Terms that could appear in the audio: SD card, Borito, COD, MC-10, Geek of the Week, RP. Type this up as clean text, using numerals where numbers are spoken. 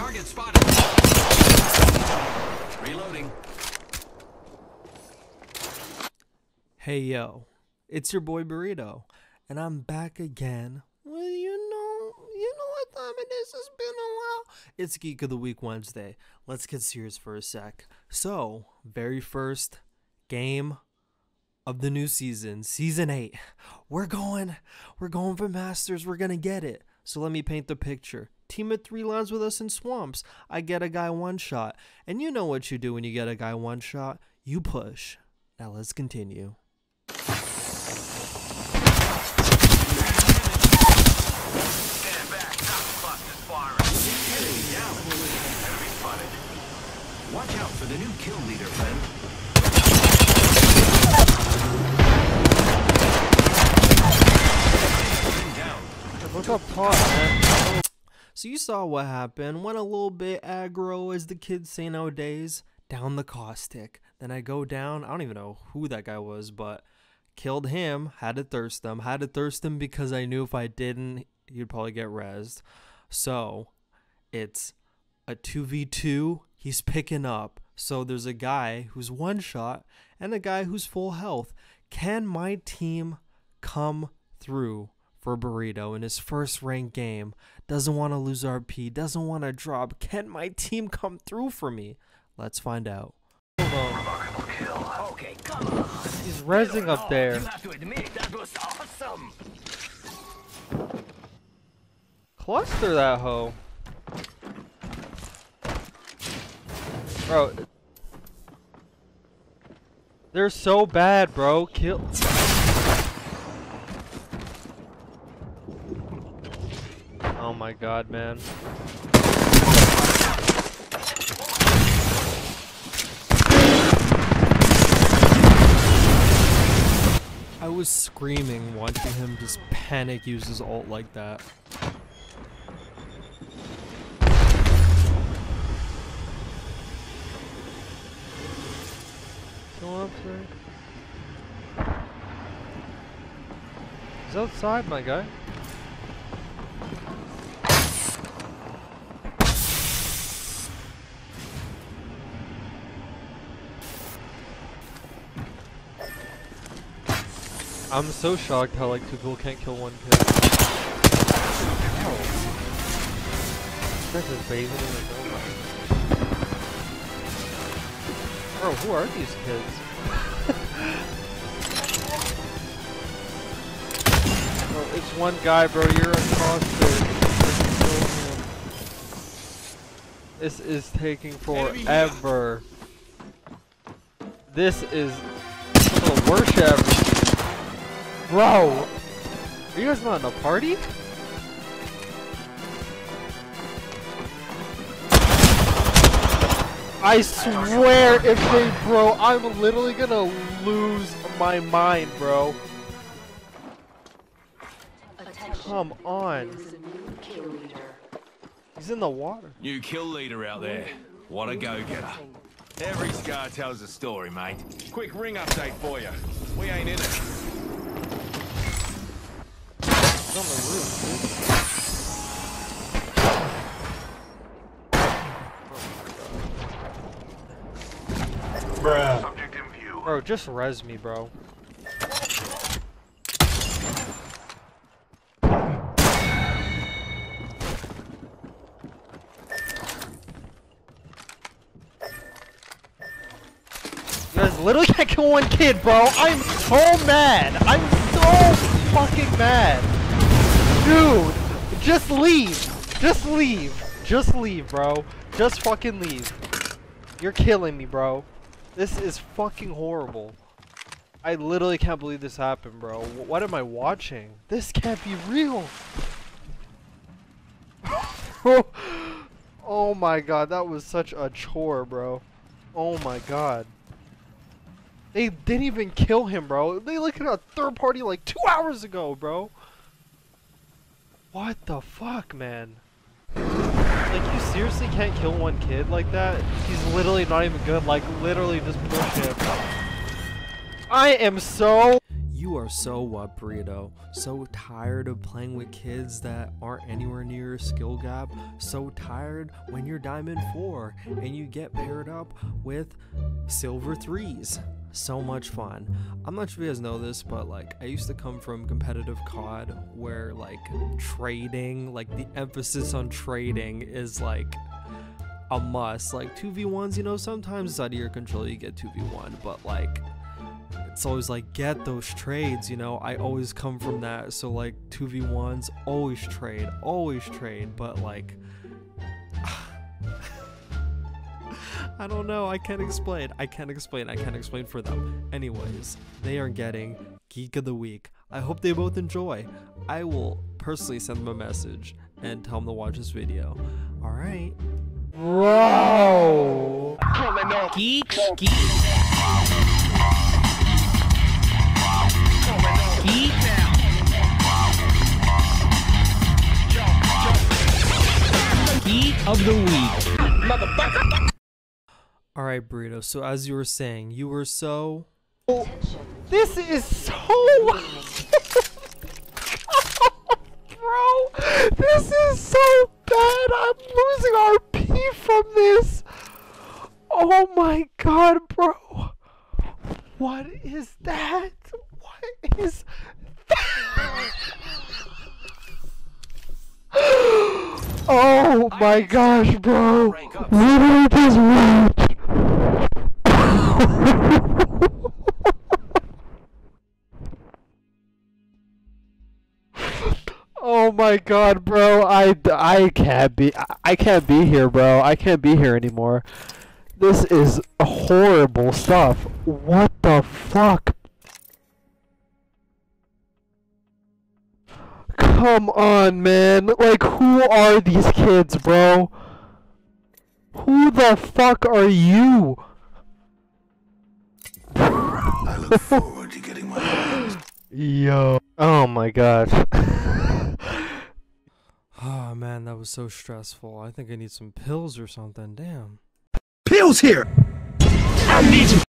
Target spotted. Reloading. Hey yo, it's your boy Borito, and I'm back again. Well, you know what time it is. It's been a while. It's Geek of the Week Wednesday. Let's get serious for a sec. So, very first game of the new season, season 8. We're going for Masters. We're gonna get it. So let me paint the picture. Team of 3 lines with us in swamps. I get a guy one shot, and you know what you do when you get a guy one shot. You push. Now let's continue. Stand back. Not clock is firing. Enemy spotted. Watch out for the new kill leader, friend. Look up hard, man. So you saw what happened. Went a little bit aggro, as the kids say nowadays. Down the caustic. Then I go down. I don't even know who that guy was, but killed him. Had to thirst him. Had to thirst him because I knew if I didn't, he'd probably get rezzed. So it's a 2v2. He's picking up. So there's a guy who's one shot and a guy who's full health. Can my team come through for Borito in his first ranked game? Doesn't want to lose RP, doesn't want to drop. Can my team come through for me? Let's find out. Remarkable kill. Okay, come on. He's rezzing up there. You have to admit, that was awesome. Cluster that hoe. Bro. They're so bad, bro. Kill. Oh my god, man. I was screaming watching him just panic use his ult like that. Go up there. He's outside, my guy. I'm so shocked how like two people can't kill one kid. This is bathing in the donut. Bro, who are these kids? Bro, it's one guy, bro. You're a imposter. This is taking forever. This is the worst ever. Bro, are you guys not in a party? I swear if they, bro, I'm literally gonna lose my mind, bro. Come on. He's in the water. New kill leader out there. What a go-getter. Every scar tells a story, mate. Quick ring update for you. We ain't in it. On the roof, dude. Oh my god. Subject in view. Bro, just res me, bro. You guys literally can't kill one kid, bro. I'm so mad. I'm so fucking mad. Dude, just leave! Just leave! Just leave, bro. Just fucking leave. You're killing me, bro. This is fucking horrible. I literally can't believe this happened, bro. What am I watching? This can't be real! Oh my god, that was such a chore, bro. Oh my god. They didn't even kill him, bro. They looked at a third party like 2 hours ago, bro. What the fuck, man? Like, you seriously can't kill one kid like that? He's literally not even good. Like, literally just push him. I am so... You are so what, Borito? So tired of playing with kids that aren't anywhere near your skill gap? So tired when you're Diamond 4 and you get paired up with Silver 3s? So much fun. I'm not sure if you guys know this, but I used to come from competitive COD where trading, the emphasis on trading is a must. 2v1s, sometimes it's out of your control, you get 2v1, but it's always get those trades, I always come from that. So 2v1s, always trade, but I don't know, I can't explain for them. Anyways, they are getting Geek of the Week. I hope they both enjoy. I will personally send them a message and tell them to watch this video. Alright. Whoa! Geeks! Geek of the Week. Motherfucker! Alright, Borito, so as you were saying, you were so... Oh, this is so... Bro, this is so bad. I'm losing RP from this. Oh my god, bro. What is that? What is that? Oh my gosh, bro. Literally this week. Oh my god, bro, I can't be here, bro. I can't be here anymore. This is horrible stuff. What the fuck? Come on, man. Who are these kids, bro? Who the fuck are you? I look forward to getting my hands. Yo. Oh my gosh. Oh man, that was so stressful. I think I need some pills or something. Damn. Pills here! I need you.